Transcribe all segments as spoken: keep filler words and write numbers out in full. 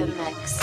the mix.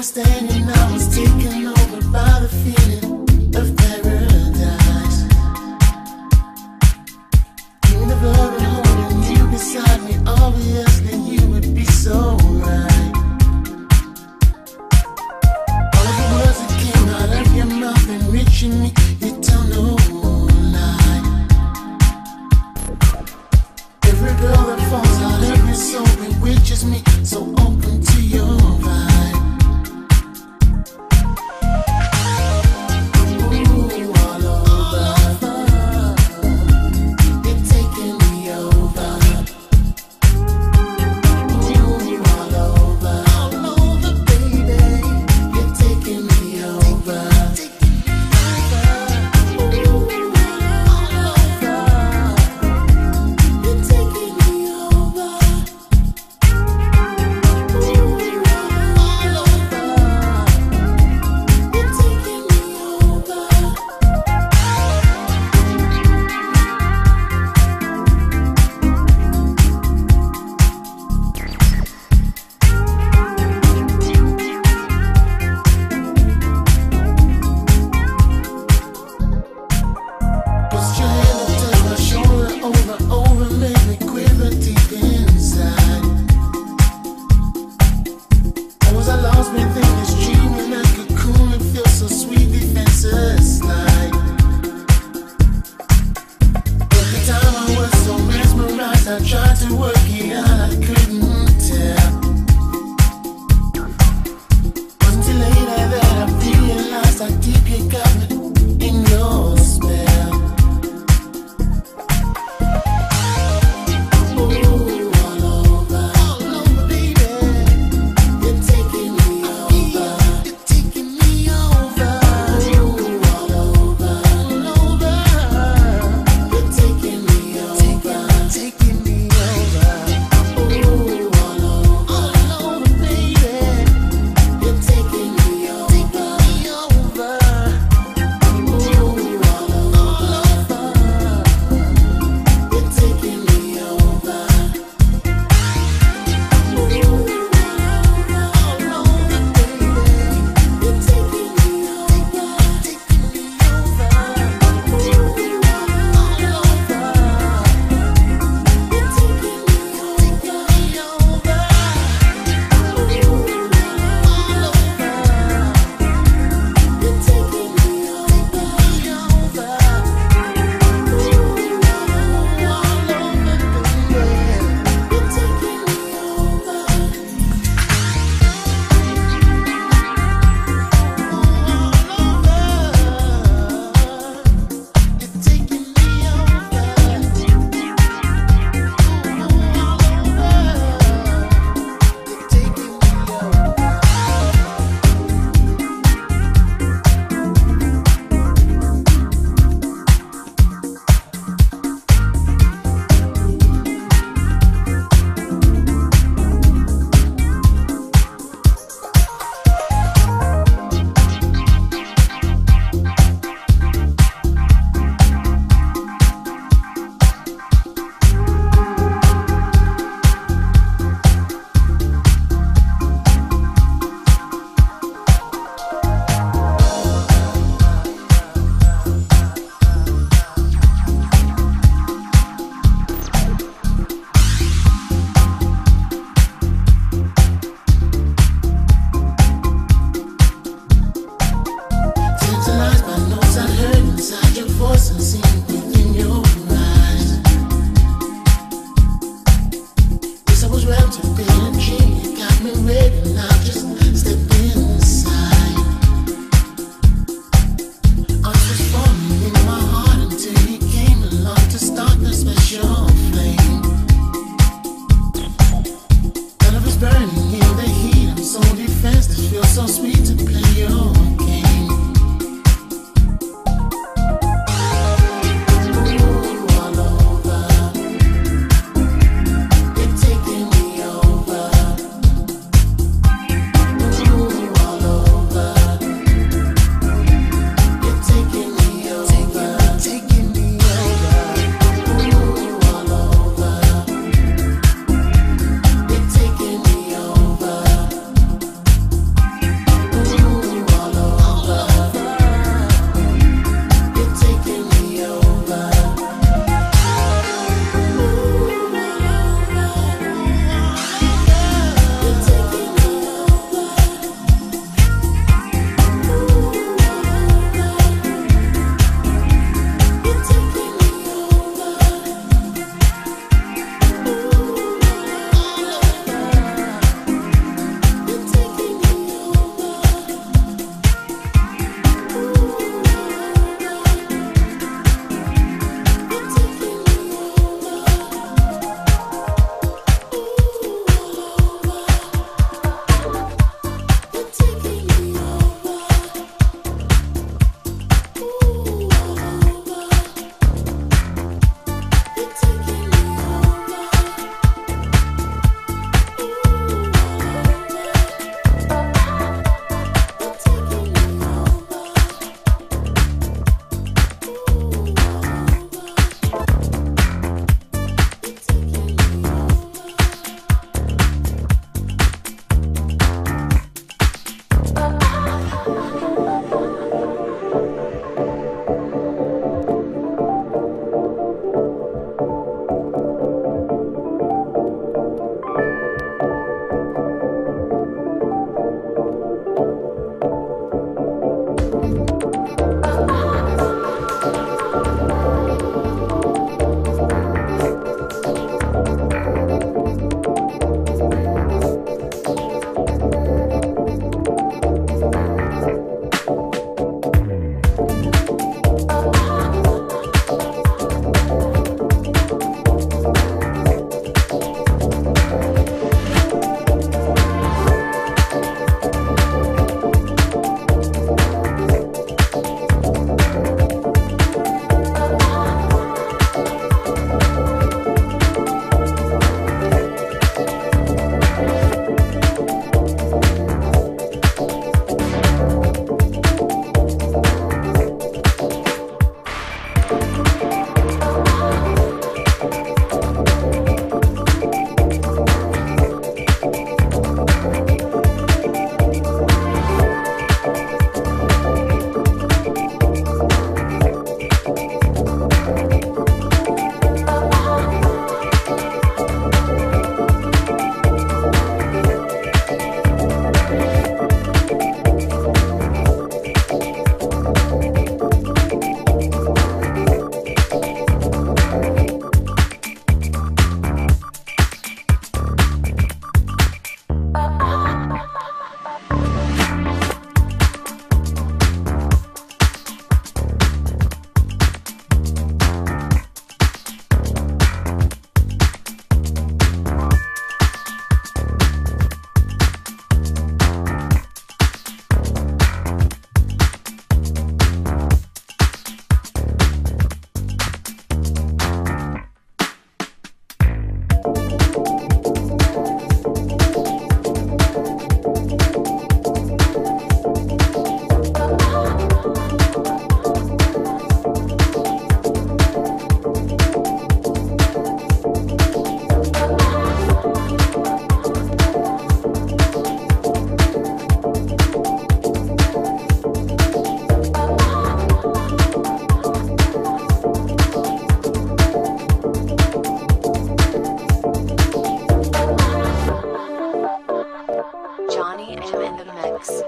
was standing, I was taken over by the feeling of paradise. In the blood and holding you beside me, obviously you would be so right. All of the words that came out of your mouth and reaching me, you tell no lie. Every girl that falls out, every soul bewitches me, so open to your vibe. I tried to work it out, I couldn't tell. Until later that I realized how deep you got me in your spell. Ooh, you all over, all over, baby. You're taking me over, you're taking me over. Ooh, you all over, all over. You're taking me over, taking, taking. So sweet to play your game. Ooh, all over. You're taking me over. Ooh, all over. You're taking me over, taking me over. Ooh, all over. You're taking me over. into in the mix.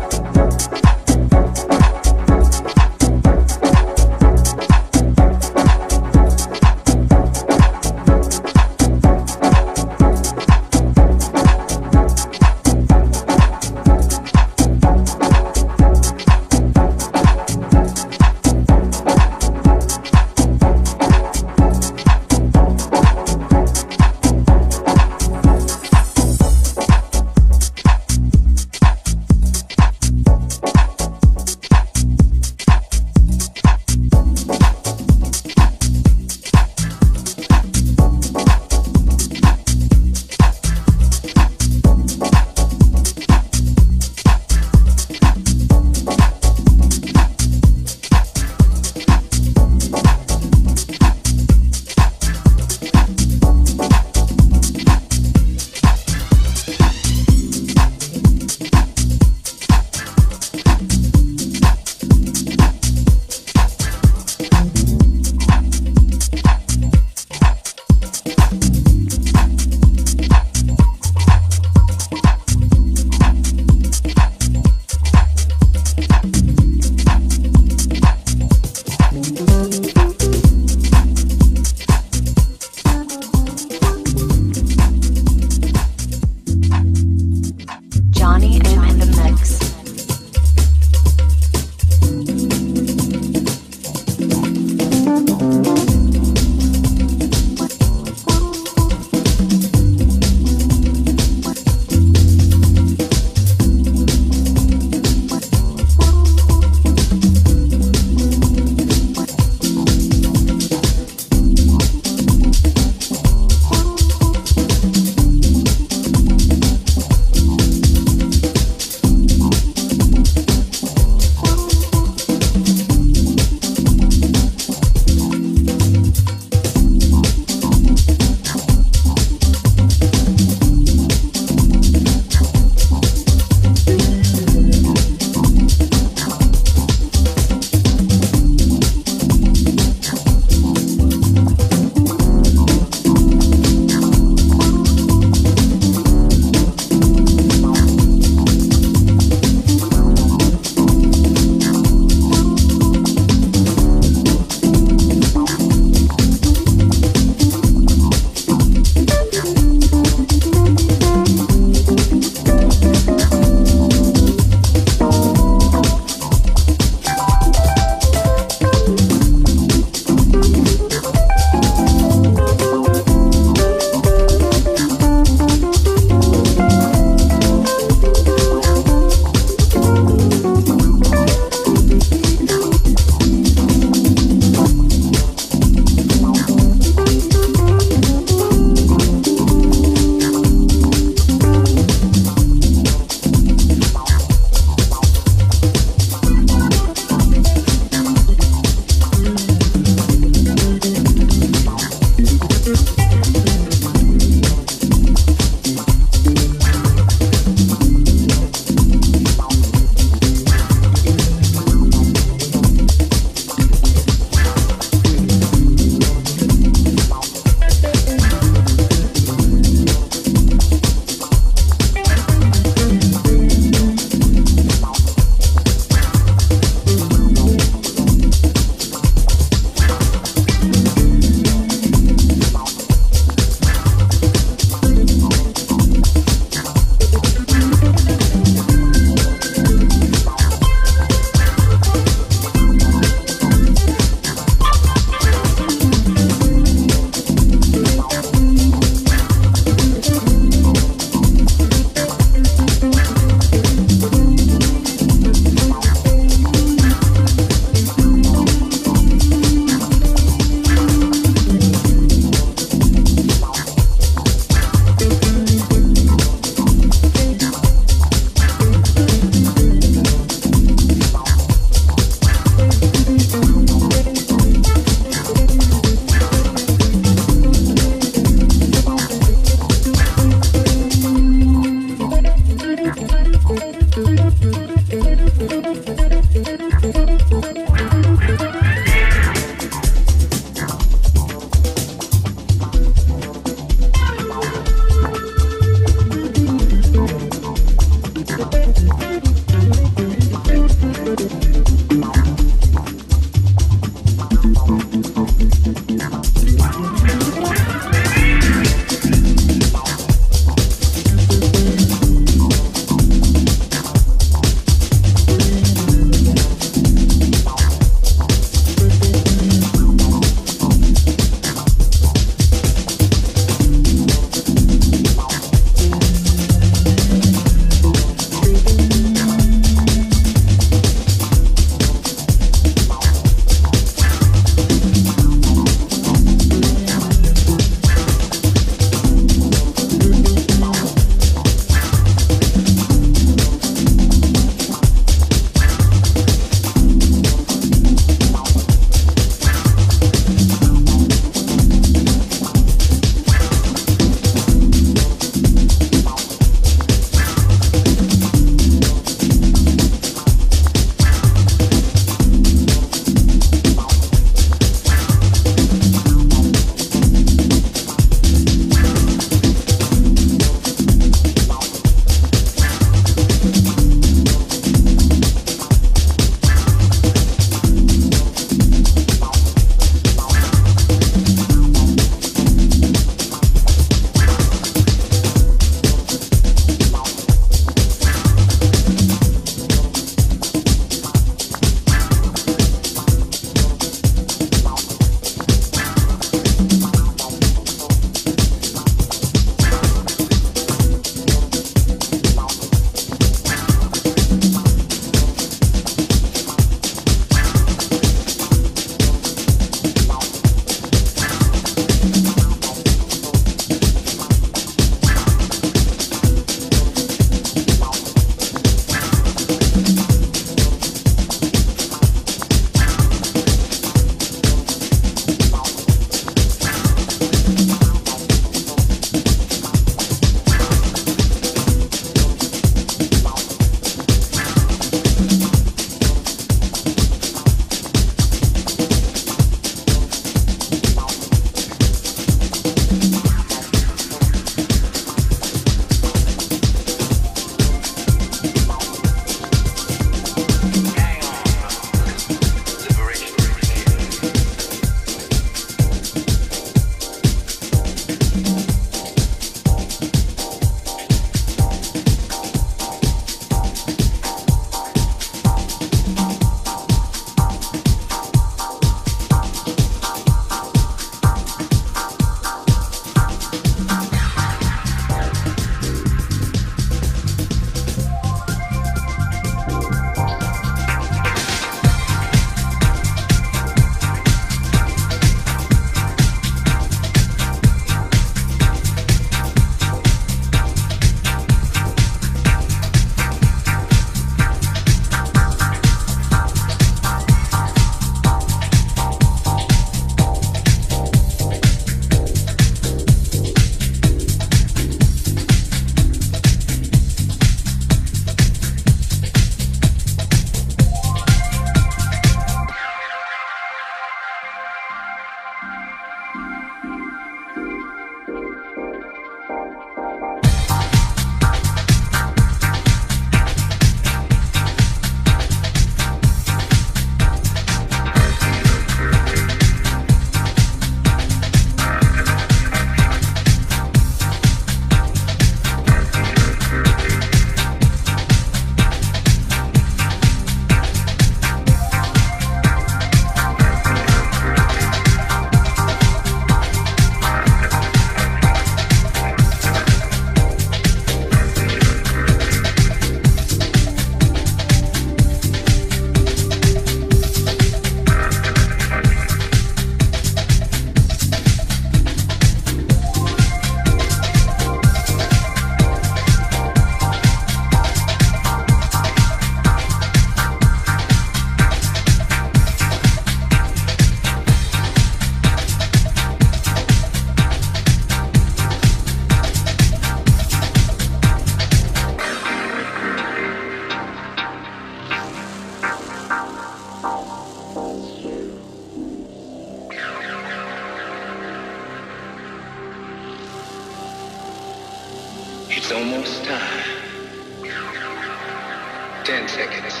ten seconds.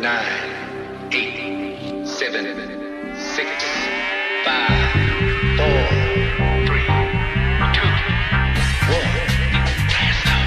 Nine, eight, seven, six, five, four, three, two, one. Blast off.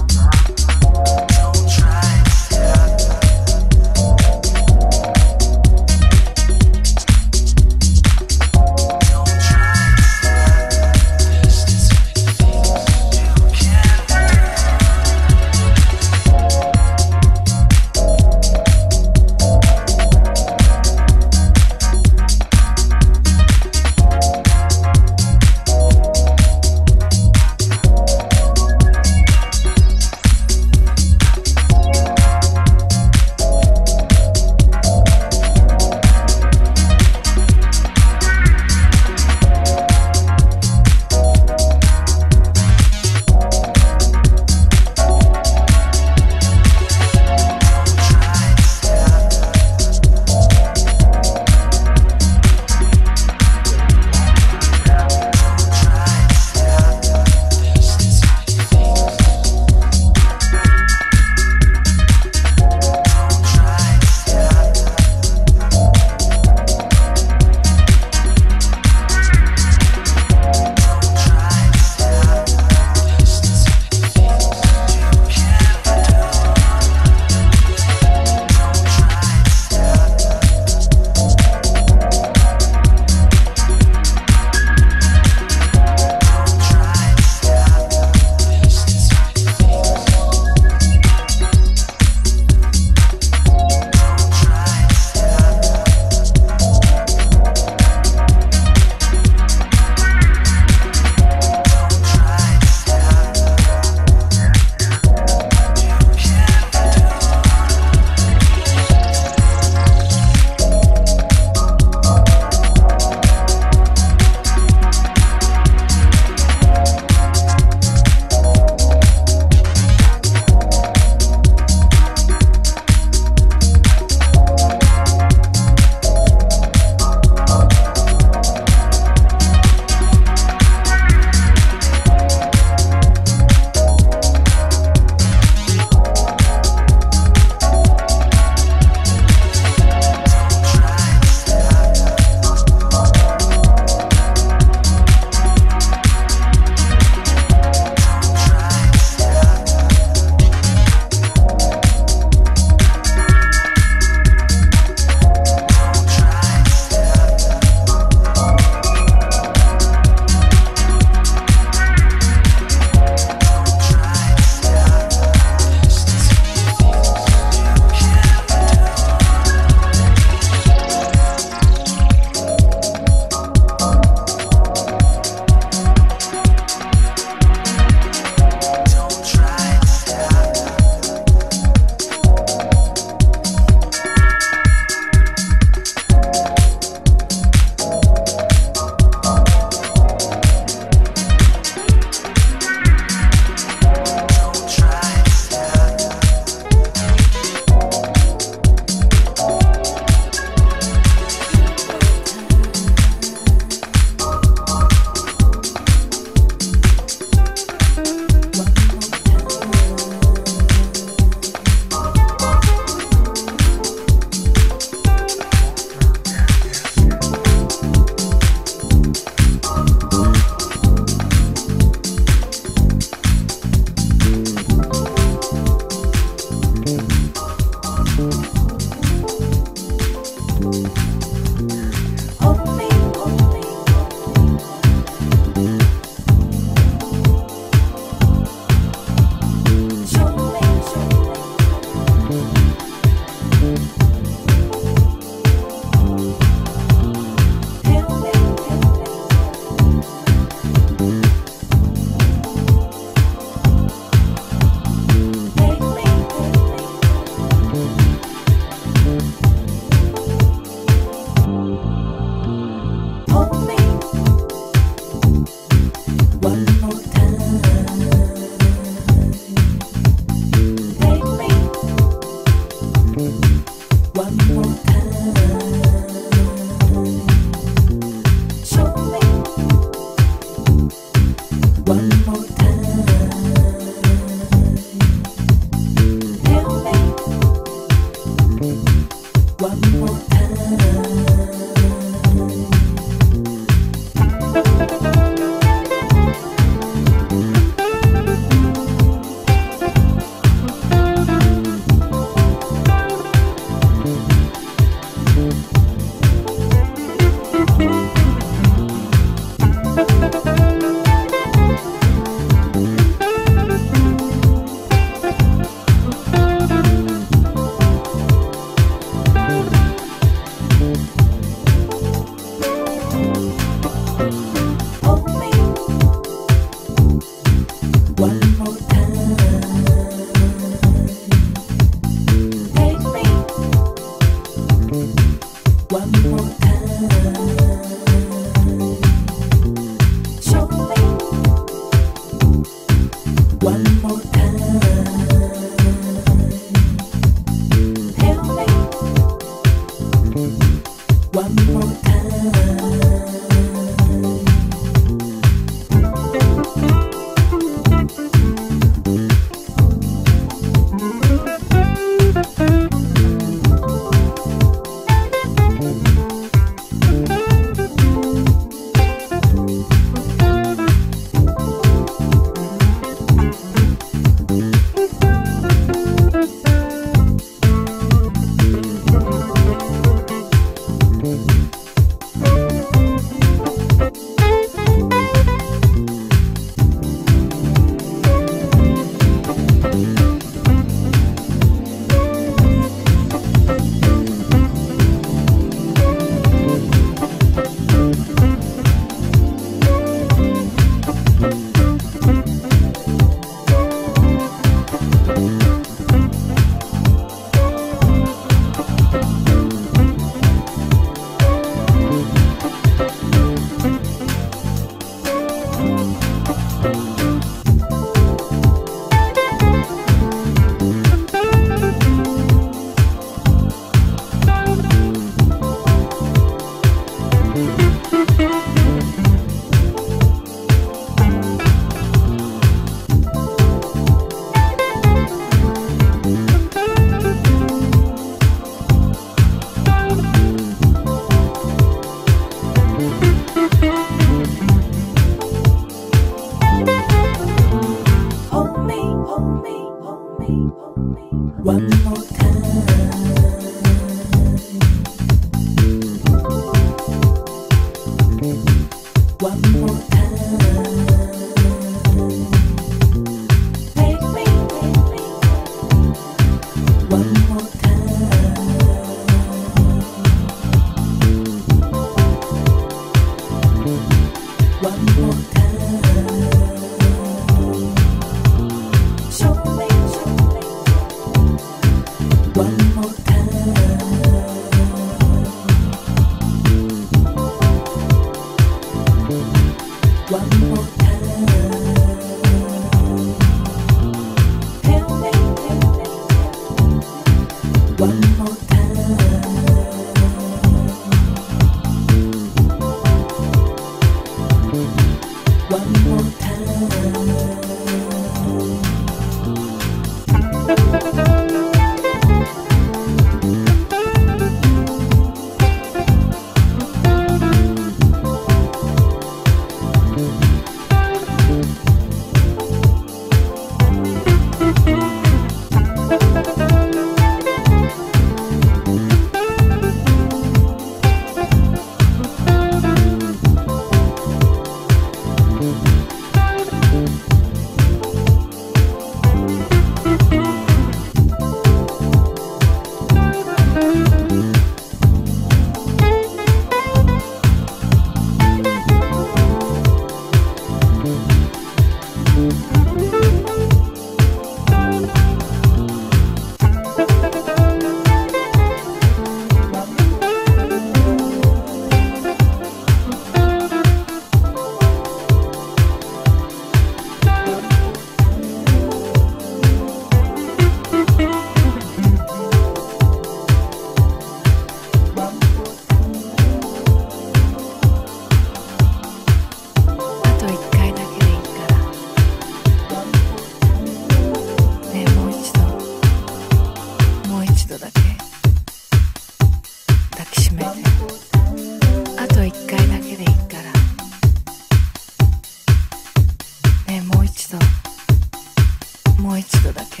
もう一度だけ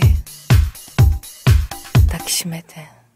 抱きしめて。